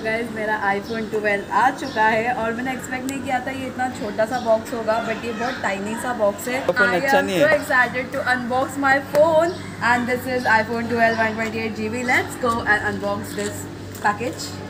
तो गाइज़ मेरा iPhone 12 आ चुका है और मैंने एक्सपेक्ट नहीं किया था ये इतना छोटा सा बॉक्स होगा, बट ये बहुत टाइनी सा बॉक्स है। I am so excited to unbox my phone and this is iPhone 12 128GB। Let's go and unbox this package.